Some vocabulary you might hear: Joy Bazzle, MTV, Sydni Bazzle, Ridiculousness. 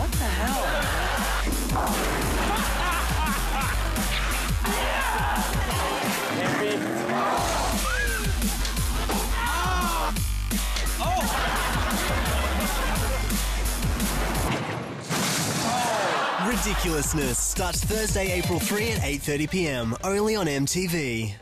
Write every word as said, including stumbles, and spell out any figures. What the hell? Yeah. Oh. Oh. Ridiculousness starts Thursday, April third at eight thirty p m only on M T V.